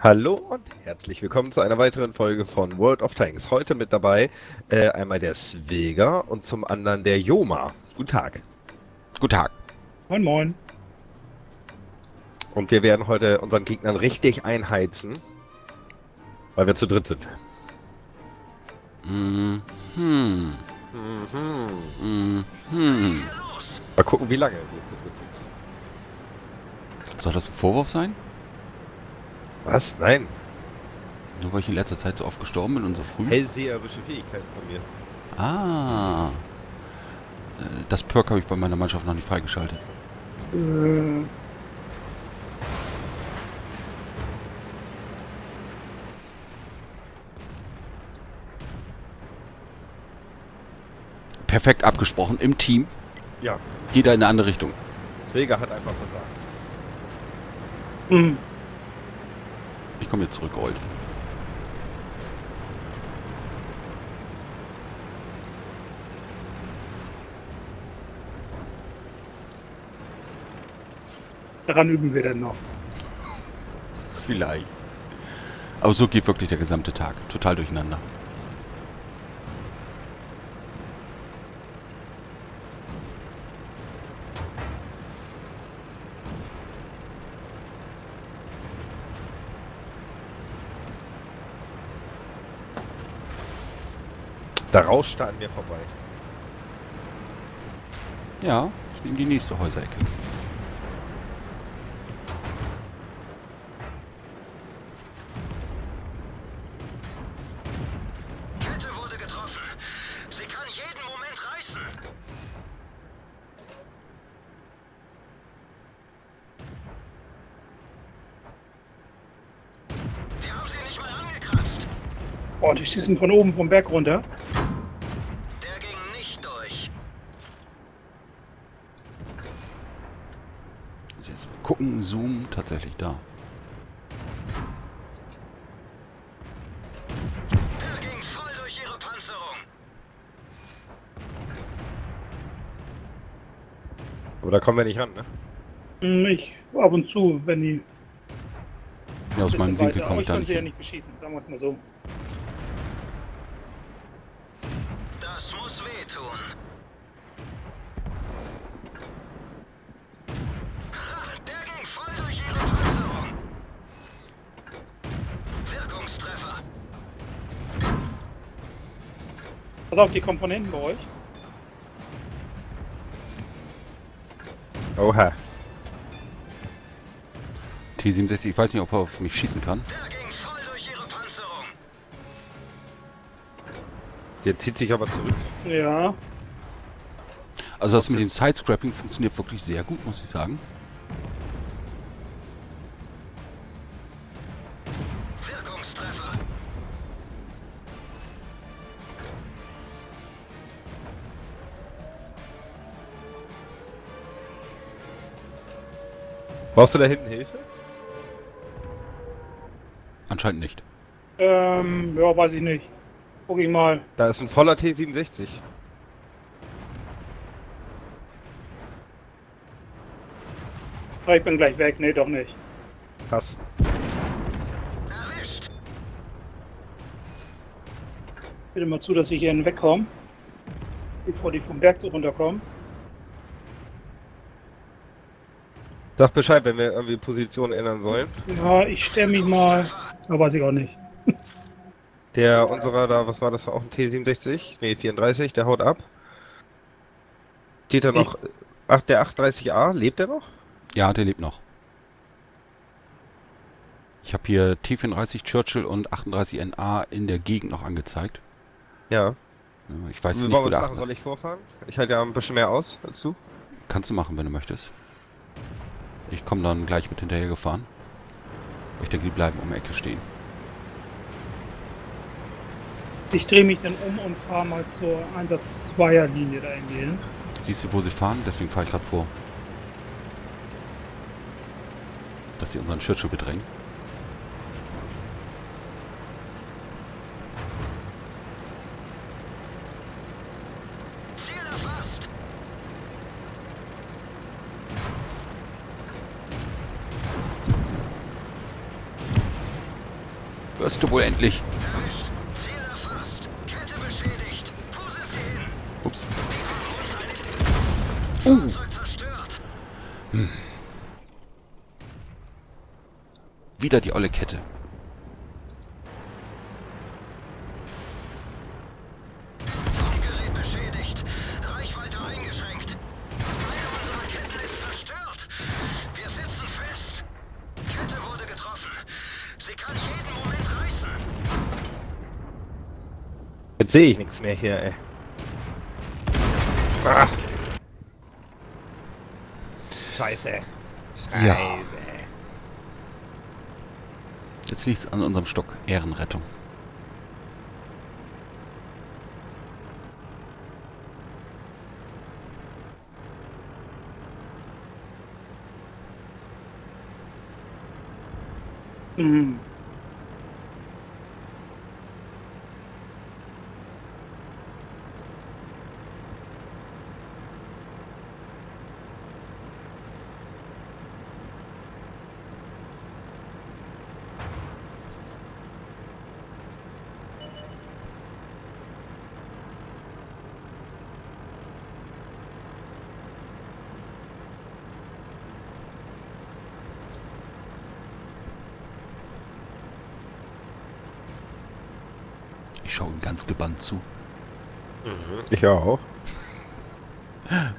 Hallo und herzlich willkommen zu einer weiteren Folge von World of Tanks. Heute mit dabei einmal der Svilgar und zum anderen der Joma. Guten Tag. Guten Tag. Moin moin. Und wir werden heute unseren Gegnern richtig einheizen, weil wir zu dritt sind. Mal gucken, wie lange wir zu dritt sind. Soll das ein Vorwurf sein? Was? Nein. Nur weil ich in letzter Zeit so oft gestorben bin und so früh. Hellseherische Fähigkeiten von mir. Ah. Das Perk habe ich bei meiner Mannschaft noch nicht freigeschaltet. Perfekt abgesprochen im Team. Ja. Jeder in eine andere Richtung. Träger hat einfach versagt. Ich komme jetzt zurück, Old. Daran üben wir dann noch. Vielleicht. Aber so geht wirklich der gesamte Tag. Total durcheinander. Da rauscht er an mir vorbei. Ja, ich nehme die nächste Häuserecke. Kette wurde getroffen. Sie kann jeden Moment reißen. Wir haben sie nicht mal angekratzt. Boah, die schießen von oben vom Berg runter. Gucken, Zoom, tatsächlich da. Er ging voll durch ihre Panzerung. Aber da kommen wir nicht ran, ne? Ich ab und zu, wenn die. Ja, aus meinem Winkel komme ich da nicht. Ich kann sie ja nicht beschießen, sagen wir es mal so. Das muss wehtun. Pass auf, die kommen von hinten bei euch. Oha. T67, ich weiß nicht, ob er auf mich schießen kann. Der ging voll durch ihre Panzerung. Der zieht sich aber zurück. Ja. Also das mit dem Sidescrapping funktioniert wirklich sehr gut, muss ich sagen. Brauchst du da hinten Hilfe? Anscheinend nicht. Ja, weiß ich nicht. Guck ich mal. Da ist ein voller T67. Ich bin gleich weg. Nee, doch nicht. Passt. Erwischt. Bitte mal zu, dass ich hier hinwegkomme. Bevor die vom Berg so runterkommen. Sag Bescheid, wenn wir irgendwie Position ändern sollen. Ja, ich stelle mich mal. Aber weiß ich auch nicht. Der unserer da, was war das? Auch ein T67? Ne, 34, der haut ab. Steht da noch. Ach, der 38A, lebt der noch? Ja, der lebt noch. Ich habe hier T34 Churchill und 38NA in der Gegend noch angezeigt. Ja. Ich weiß nicht, was machen. Soll ich vorfahren? Ich halte ja ein bisschen mehr aus dazu. Kannst du machen, wenn du möchtest. Ich komme dann gleich mit hinterher gefahren. Ich denke, die bleiben um die Ecke stehen. Ich drehe mich dann um und fahre mal zur Einsatz 2er Linie da hin. Siehst du, wo sie fahren? Deswegen fahre ich gerade vor. Dass sie unseren Churchill bedrängen. Wirst du wohl endlich. Ups. Hm. Wieder die olle Kette. Jetzt sehe ich nichts mehr hier, ey. Ah. Scheiße. Scheiße. Ja. Jetzt liegt es an unserem Stock. Ehrenrettung. Mhm. Ich schaue ihm ganz gebannt zu. Mhm. Ich auch. Ja.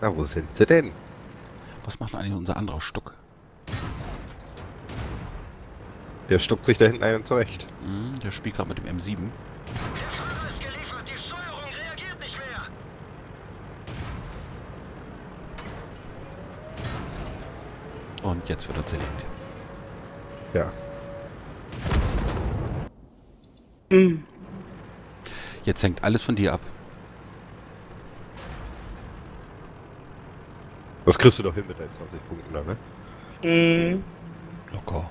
Na, wo sind sie denn? Was macht eigentlich unser anderer Stuck? Der stuckt sich da hinten einen zurecht. Mhm, der spielt gerade mit dem M7. Der Fahrer ist geliefert, die Steuerung reagiert nicht mehr. Und jetzt wird er zerlegt. Ja. Mhm. Jetzt hängt alles von dir ab. Das kriegst du doch hin mit deinen 20 Punkten da, ne? Mhm. Locker.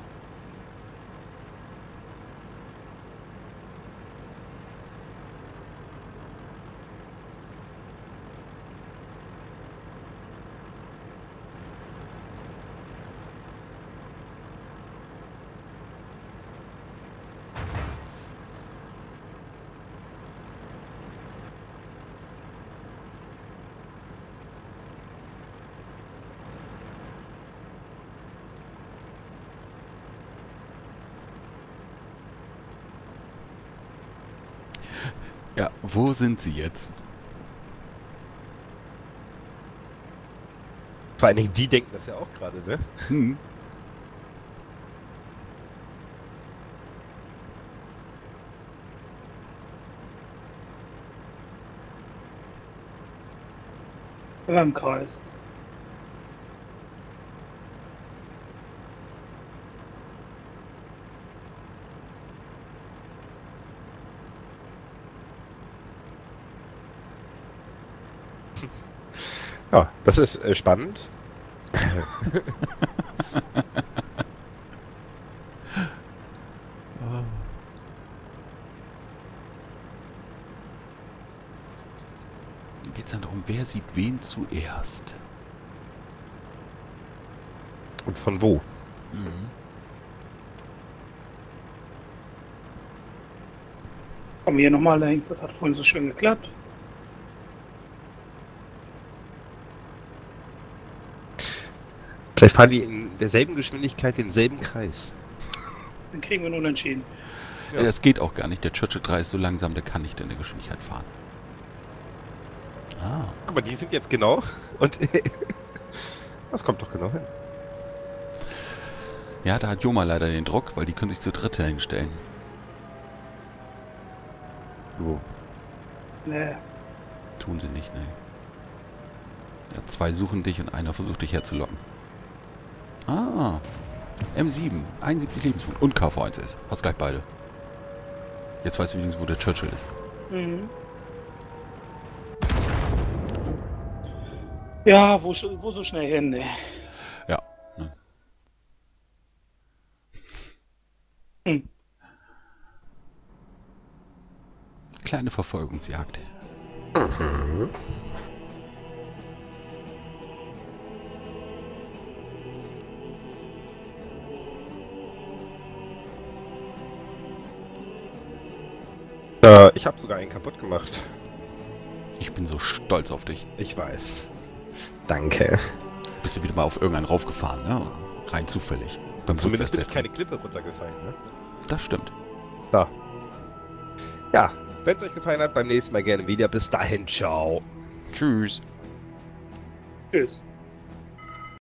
Ja, wo sind sie jetzt? Vor allen Dingen, die denken das ja auch gerade, ne? Hm. Oder im Kreis. Ja, das ist spannend. Geht es dann darum, wer sieht wen zuerst? Und von wo? Mhm. Komm hier nochmal links, das hat vorhin so schön geklappt. Vielleicht fahren die in derselben Geschwindigkeit denselben Kreis. Dann kriegen wir einen Unentschieden. Ja. Ja, das geht auch gar nicht. Der Churchill 3 ist so langsam, der kann nicht in der Geschwindigkeit fahren. Ah. Guck mal, die sind jetzt genau und das kommt doch genau hin. Ja, da hat Joma leider den Druck, weil die können sich zu dritt hinstellen. Oh. Nee. Tun sie nicht, ne. Ja, zwei suchen dich und einer versucht dich herzulocken. Ah, M7, 71 Lebenspunkte und KV1S. Hast gleich beide. Jetzt weiß ich übrigens, wo der Churchill ist. Mhm. Ja, wo so schnell hin, ne? Ja. Ne. Hm. Kleine Verfolgungsjagd. Mhm. Ich habe sogar einen kaputt gemacht. Ich bin so stolz auf dich. Ich weiß. Danke. Bist du wieder mal auf irgendeinen raufgefahren, ne? Rein zufällig. Zumindest bin ich keine Klippe runtergefallen, ne? Das stimmt. Da. Ja, wenn es euch gefallen hat, beim nächsten Mal gerne wieder. Bis dahin, ciao. Tschüss. Tschüss.